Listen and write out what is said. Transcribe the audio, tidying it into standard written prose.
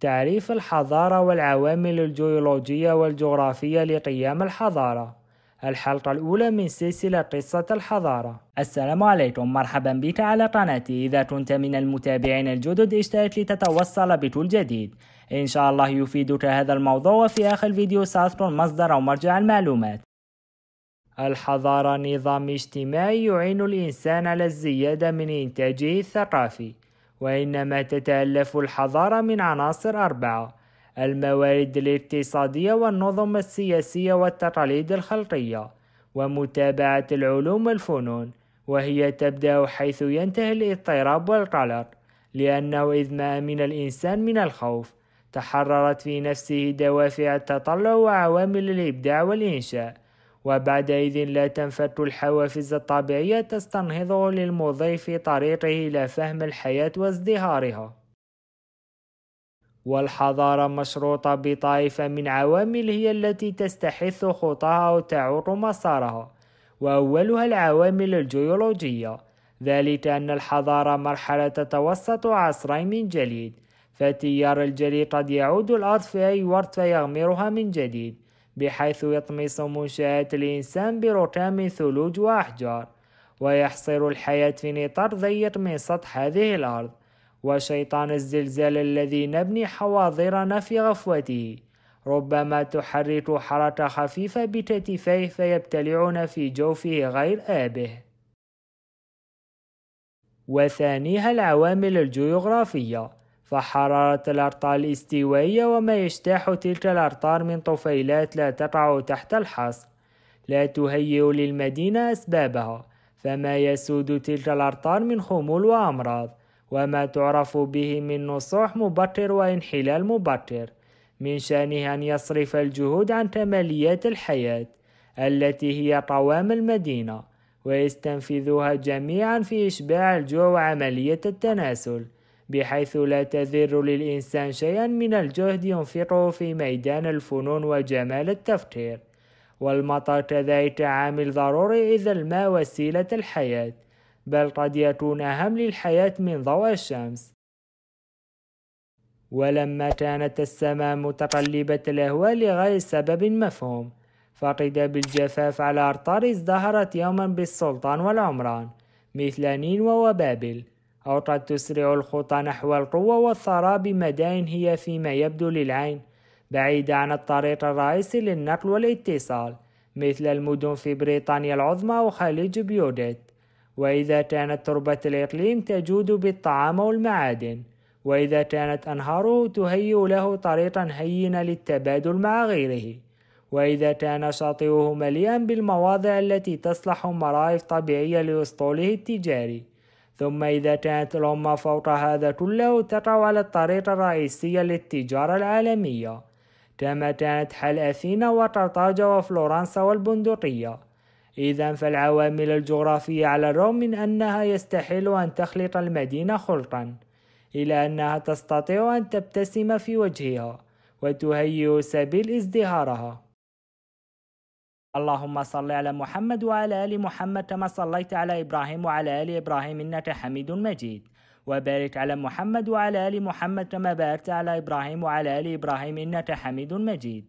تعريف الحضارة والعوامل الجيولوجية والجغرافية لقيام الحضارة. الحلقة الأولى من سلسلة قصة الحضارة. السلام عليكم، مرحبا بك على قناتي. إذا كنت من المتابعين الجدد اشترك لتتوصل بكل جديد، إن شاء الله يفيدك هذا الموضوع، وفي آخر الفيديو سأذكر مصدر أو مرجع المعلومات. الحضارة نظام اجتماعي يعين الإنسان على الزيادة من إنتاجه الثقافي، وإنما تتألف الحضارة من عناصر 4: الموارد الاقتصادية والنظم السياسية والتقاليد الخلقية ومتابعة العلوم والفنون، وهي تبدأ حيث ينتهي الاضطراب والقلق، لأنه إذ ما أمن الإنسان من الخوف تحررت في نفسه دوافع التطلع وعوامل الإبداع والإنشاء، وبعدئذ لا تنفك الحوافز الطبيعية تستنهضه للمضي في طريقه إلى فهم الحياة وازدهارها. والحضارة مشروطة بطائفة من عوامل هي التي تستحث خطاها أو تعوق مسارها، وأولها العوامل الجيولوجية، ذلك أن الحضارة مرحلة تتوسط عصرين من جليد، فتيار الجليد قد يعود الأرض في أي وقت فيغمرها من جديد، بحيث يطمس منشآت الإنسان بركام ثلوج وأحجار، ويحصر الحياة في نطاق ضيق من سطح هذه الأرض، وشيطان الزلزال الذي نبني حواضرنا في غفوته ربما تحرك حركة خفيفة بكتفيه فيبتلعنا في جوفه غير آبه. وثانيها العوامل الجيوغرافية، فحرارة الأرطال الاستوائية وما يجتاح تلك الأرطال من طفيلات لا تقع تحت الحصر لا تهيئ للمدينة أسبابها، فما يسود تلك الأرطال من خمول وأمراض، وما تعرف به من نصوح مبكر وانحلال مبكر، من شأنه أن يصرف الجهود عن كماليات الحياة التي هي قوام المدينة، ويستنفذها جميعا في إشباع الجوع وعملية التناسل، بحيث لا تذر للإنسان شيئا من الجهد ينفقه في ميدان الفنون وجمال التفكير. والمطر كذلك عامل ضروري، إذا الماء وسيلة الحياة، بل قد يكون أهم للحياة من ضوء الشمس. ولما كانت السماء متقلبة الأهوال لغير سبب مفهوم، فقد بالجفاف على أرطال ازدهرت يوما بالسلطان والعمران مثل نين ووبابل، أو قد تسرع الخطى نحو القوة والثراء بمدائن هي فيما يبدو للعين بعيدة عن الطريق الرئيسي للنقل والاتصال، مثل المدن في بريطانيا العظمى أو خليج بيودت. وإذا كانت تربة الإقليم تجود بالطعام والمعادن، وإذا كانت أنهاره تهيئ له طريقا هينا للتبادل مع غيره، وإذا كان شاطئه مليئا بالمواضع التي تصلح مرائف طبيعية لأسطوله التجاري، ثم إذا كانت الأمة فوق هذا كله تقع على الطريق الرئيسي للتجارة العالمية، كما كانت حال أثينا وقرطاجة وفلورنسا والبندقية. إذا فالعوامل الجغرافية على الرغم من أنها يستحيل أن تخلط المدينة خلقا، إلا أنها تستطيع أن تبتسم في وجهها وتهيئ سبيل ازدهارها. اللهم صل على محمد وعلى آل محمد كما صليت على إبراهيم وعلى آل إبراهيم إنك حميد مجيد، وبارك على محمد وعلى آل محمد كما باركت على إبراهيم وعلى آل إبراهيم إنك حميد مجيد.